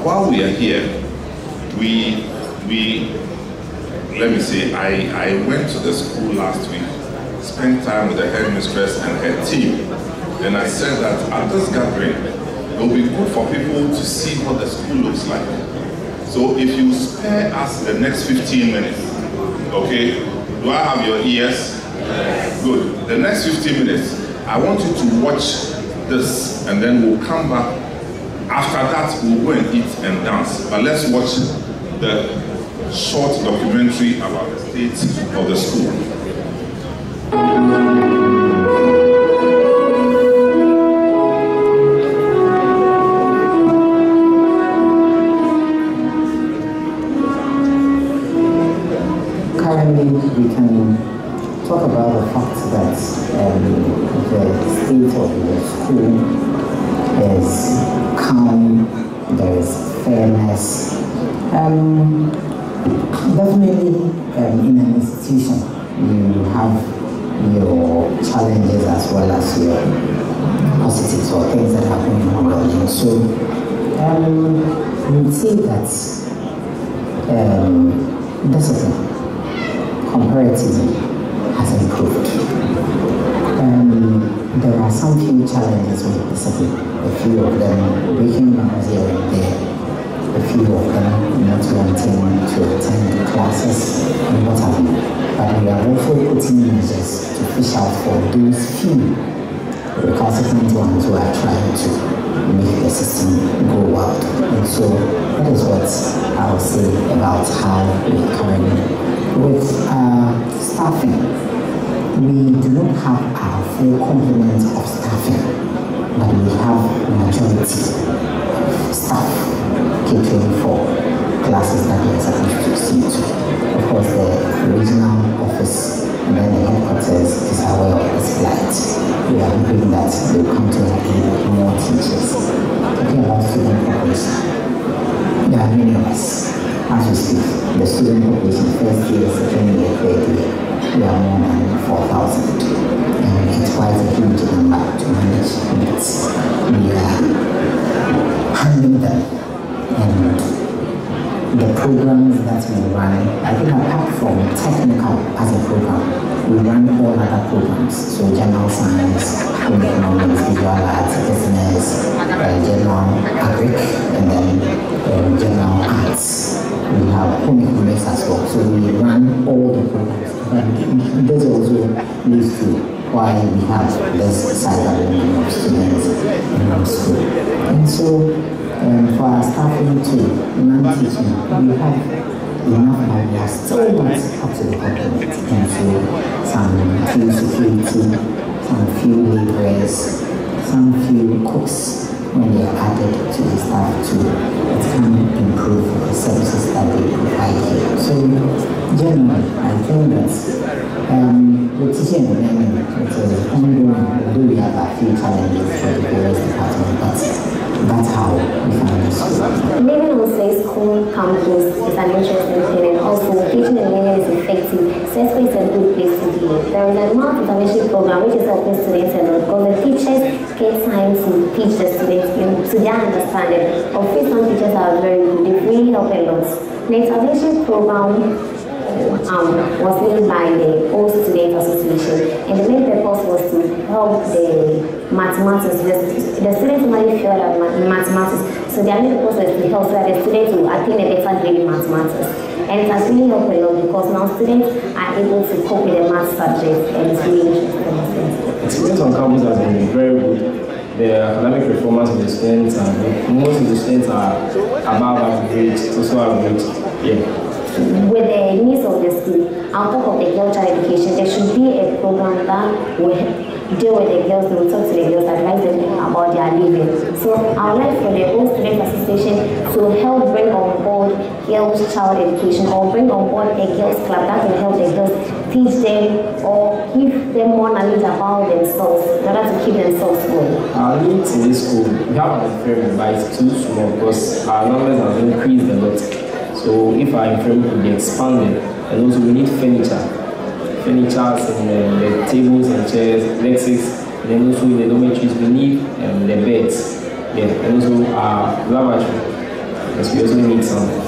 Now, while we are here, let me see, I went to the school last week, spent time with the headmistress and her team, and I said that at this gathering, it will be good for people to see what the school looks like. So if you spare us the next 15 minutes, okay, do I have your ears? Yes. Good. The next 15 minutes, I want you to watch this, and then we'll come back. After that, we'll go and eat and dance. But let's watch the short documentary about the state of the school. experiencing need something.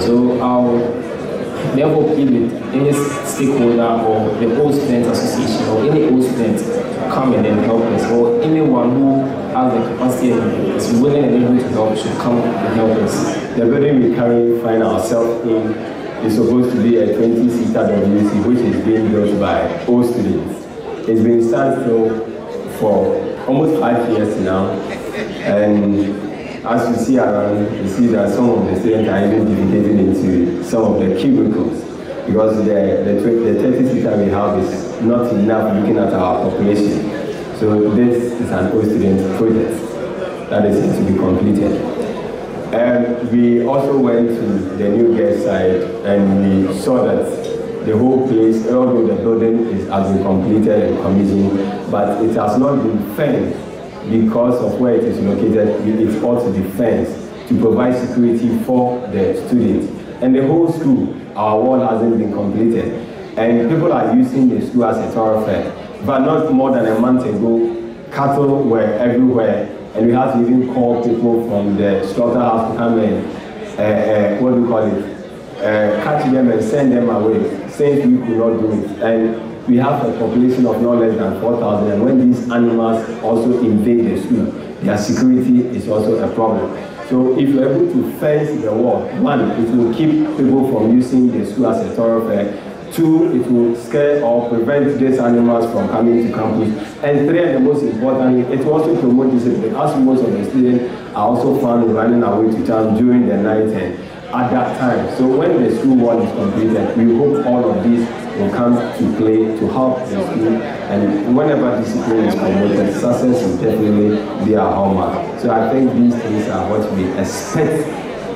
So I'll therefore plead with any stakeholder or the old student association or any old student to come in and help us, or anyone who has the capacity and is willing and able to help should come and help us. The building we currently find ourselves in is supposed to be a 20-seater WC, which is being built by old students. It's been standstill for almost 5 years now, and as you see around, you see that some of the students are even dedicated into some of the cubicles, because the 30-seater we have is not enough looking at our population. So this is an old student project that is to be completed. And we also went to the new guest site and we saw that the whole place, although the building has been completed and commissioned, but it has not been fenced. Because of where it is located, it ought to be fenced to provide security for the students. And the whole school, our wall hasn't been completed. And people are using the school as a thoroughfare. But not more than a month ago, cattle were everywhere. And we had to even call people from the slaughterhouse to come and, catch them and send them away, since we could not do it. And we have a population of no less than 4,000, and when these animals also invade the school, their security is also a problem. So if you're able to fence the wall, one, it will keep people from using the school as a thoroughfare. Two, it will scare or prevent these animals from coming to campus. And three, and the most importantly, it will also promote discipline, as most of the students are also found running away to town during the night and at that time. So when the school wall is completed, we hope all of these will come to play to help the school, and whenever discipline is promoted, success will definitely be our hallmark. So I think these things are what we expect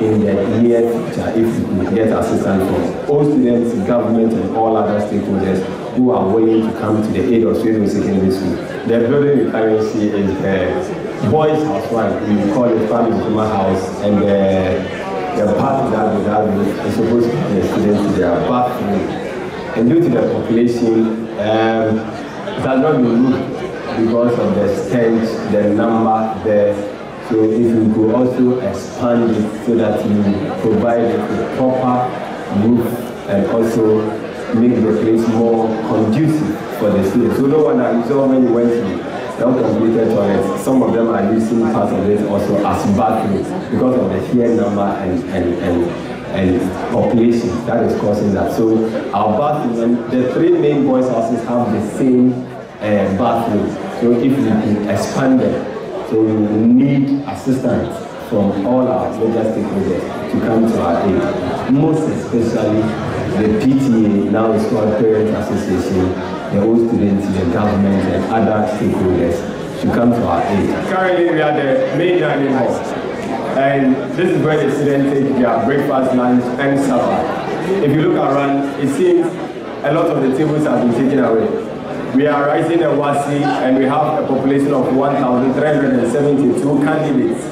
in the near future if we get assistance from all students, government, and all other stakeholders who are willing to come to the aid of Swedo Secondary School. The building we currently see is the boys' housewife, we call it Family Kuma House, and the path that we have is supposed to be the students to their bathroom. And due to the population, it has not been moved because of the stench, the number there. So if we could also expand it so that we provide a proper roof and also make the place more conducive for the students. So no one I saw when you went to non-completed toilets, some of them are using parts of it also as bathrooms because of the sheer number and population that is causing that. So our bathroom, the three main boys' houses have the same bathroom. So if we can expand them, so we will need assistance from all our major stakeholders to come to our aid. Most especially the PTA, now it's called Parent Association, the old students, the government, and other stakeholders to come to our aid. Currently we are the main dining hall. And this is where the students take their breakfast, lunch, and supper. If you look around, it seems a lot of the tables have been taken away. We are rising a WASI, and we have a population of 1,372 candidates.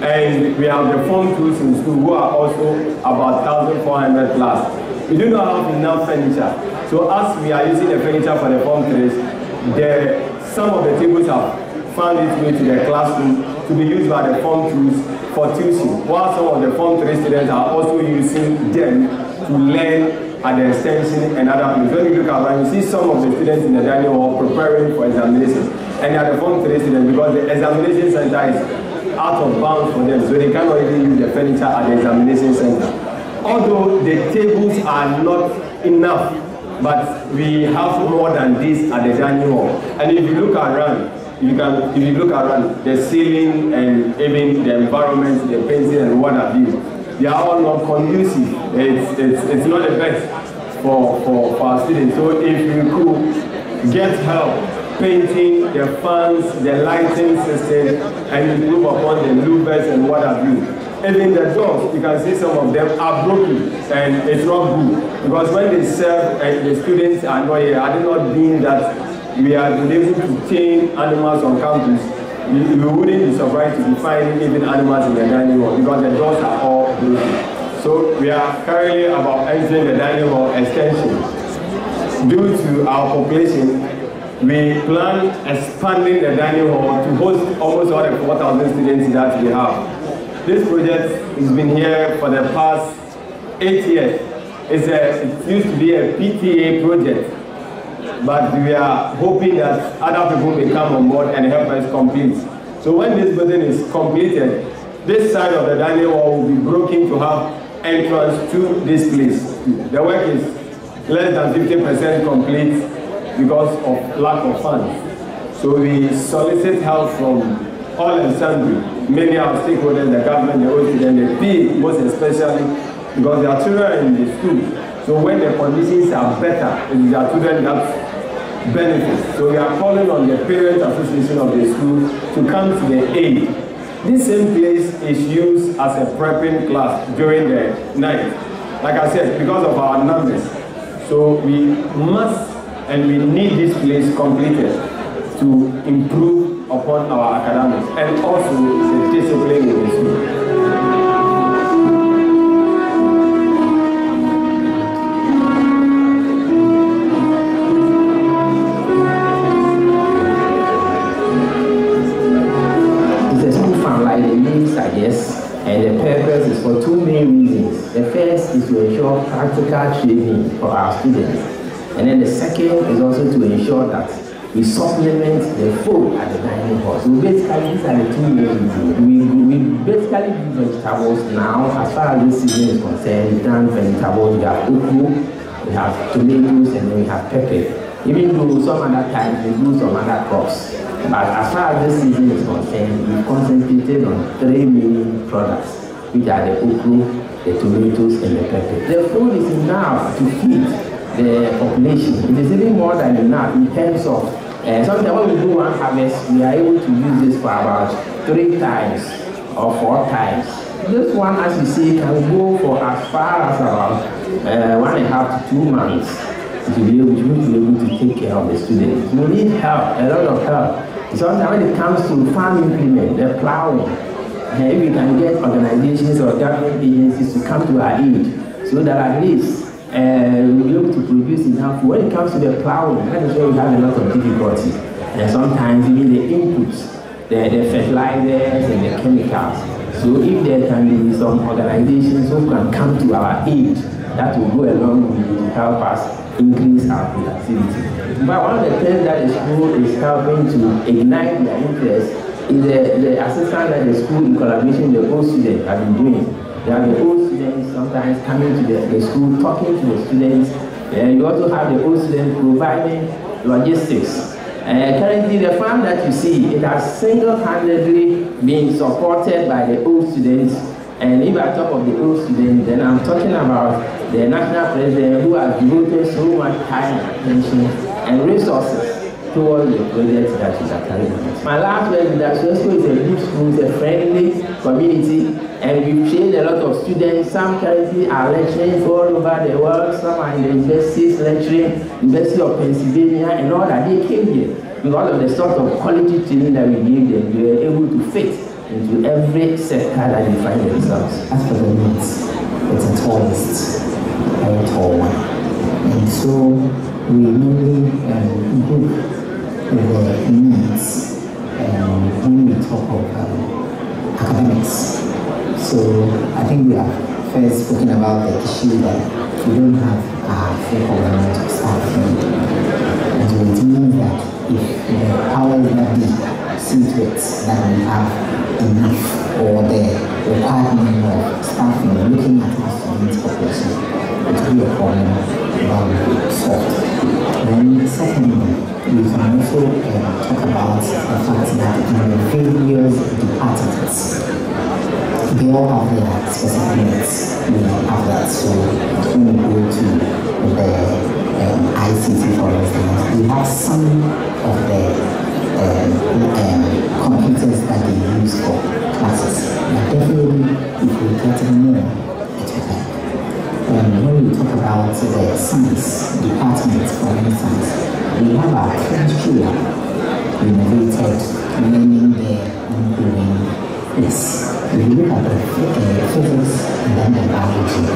And we have the form 2s in school who are also about 1,400 plus. We do not have enough furniture. So as we are using the furniture for the form 3s, some of the tables have found its way to the classroom to be used by the form 2s for tuition, while some of the form 3 students are also using them to learn at the extension and other places. When you look around, you see some of the students in the dining hall preparing for examinations, and they are the form 3 students because the examination center is out of bounds for them, so they cannot even use the furniture at the examination center. Although the tables are not enough, but we have more than this at the dining hall. And if you look around, if you look around, the ceiling and even the environment, the painting and what have you, they are all not conducive. It's not the best for our students. So if we could get help painting, the fans, the lighting system, and improve upon the louvers and what have you. Even the doors, you can see some of them are broken, and it's not good. Because when they serve and the students are not here, I do not mean that we have been able to tame animals on campus. You wouldn't be surprised to be finding even animals in the dining hall because the doors are all broken. So we are currently about entering the dining hall extension. Due to our population, we plan expanding the dining hall to host almost all the 4,000 students that we have. This project has been here for the past 8 years. It used to be a PTA project, but we are hoping that other people will come on board and help us complete. So when this building is completed, this side of the dining wall will be broken to have entrance to this place. The work is less than 50% complete because of lack of funds. So we solicit help from all and sundry, many of our stakeholders, the government, the OCD, and the PA, most especially, because their children are in the school. So when the conditions are better, it is their children that benefit. So we are calling on the Parent Association of the school to come to the aid. This same place is used as a prepping class during the night. Like I said, because of our numbers. So we must and we need this place completed to improve upon our academics and also the discipline in the school. The school founded the names, I guess, and the purpose is for two main reasons. The first is to ensure practical training for our students, and then the second is also to ensure that we supplement the food at the dining hall. So basically, these are the two main reasons. We basically do vegetables now. As far as this season is concerned, we've done vegetables. We have okra, we have tomatoes, and then we have pepper. Even though some other times we do some other crops. But as far as this season is concerned, we've concentrated on three main products, which are the okra, the tomatoes, and the pepper. The food is enough to feed the population. It is even more than enough in terms of sometimes when we do one harvest, we are able to use this for about 3 times or 4 times. This one, as you see, can go for as far as about 1.5 to 2 months to be able to take care of the students. We need help, a lot of help. Sometimes when it comes to farm implement, the plowing, if we can get organizations or government agencies to come to our aid, so that at least we'll be able to produce enough. When it comes to the plowing, that is where we have a lot of difficulty. And sometimes even the inputs, the fertilizers and the chemicals. So if there can be some organizations who can come to our aid, that will go along to help us increase our productivity. But one of the things that the school is helping to ignite their interest is the assistance that the school in collaboration with the old students have been doing. They have the old students sometimes coming to the school, talking to the students. You also have the old students providing logistics. Currently, the farm that you see, it has single-handedly been supported by the old students. And if I talk of the old students, then I'm talking about the national president who has devoted so much time, attention, and resources towards the projects that is attending. My last word is that Soweto is a good school, it's a friendly community, and we've trained a lot of students. Some currently are lecturing all over the world, some are in the universities lecturing, University of Pennsylvania, and all that. They came here because of the sort of quality training that we gave them. They were able to fit into every sector that they find themselves. As for the needs, it's a tallest and tall one. And so we mainly group the needs when we talk of academics. So I think we have first spoken about the issue that we don't have a fair government of staff. And so it means that if the powers that be see to it that we have enough or the requirement of staffing looking at our students' population, it will be a problem that we solved. Then secondly, we can also talk about the fact that in the various departments, they all have their specific needs. We have that. So when we go to the ICT, for instance, we have some of the computers that they use for classes. But definitely, if we get more, it will help. When we talk about the science department, for instance, we have our chemistry lab renovated, meaning the ongoing. Yes, if you look at the physics and then the biology,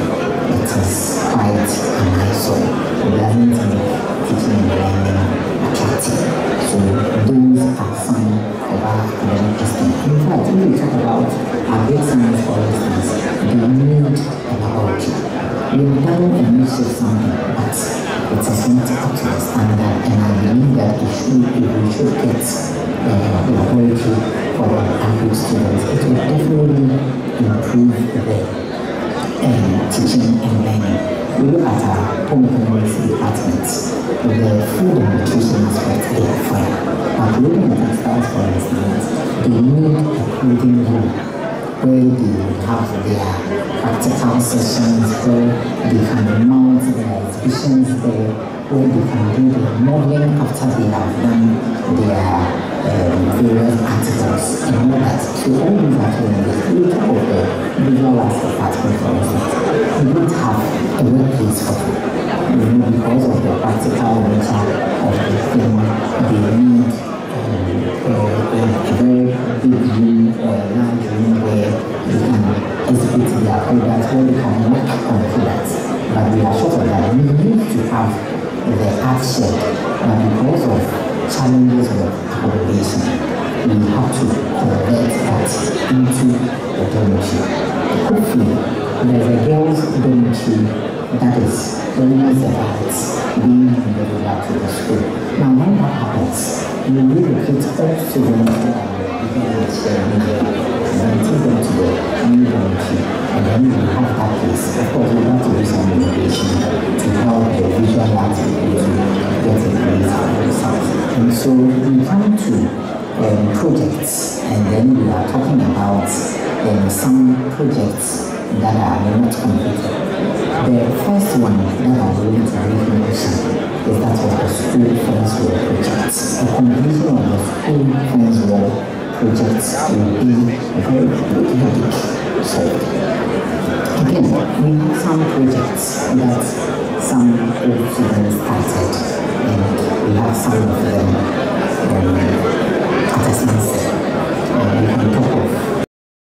it is quite an eyesore. It doesn't make teaching and learning attractive. So those are some of our academic systems. In fact, when we talk about our big science know when you say something, but it is not up to us. And I believe that if we should get the quality for the average students, it will definitely improve the teaching and learning. We look at our home economics departments, with the food and nutrition aspect, they are fine. But looking at the stars, for instance, they need a clothing room, where they have their practical sessions, where they can mount their exhibitions there, where they can do their modeling after they have done their various articles and all that. So all these are doing the creator of the visual arts department, for instance. We don't have a workplace for them. Because of the practical nature of the thing, they need a very big room or a large room where they can exhibit their products, where they can work on products. But we are sure that we need to have the art shed, but because of challenges with accommodation, we have to convert that into a dormitory. Hopefully, there's a girls' dormitory that is almost about being delivered to the school. Now, when that happens, we relocate all students that and take them to the new dormitory, and then we have that place. Of course, we want to do some innovation to help the visual arts people to get a great result. And so we come to projects, and then we are talking about some projects that are not completed. The first one that I really mention is that of the school fence wall project. The completion of the school fence wall project will be a very big headache. So, again, we have some projects that some students started, and we have some of them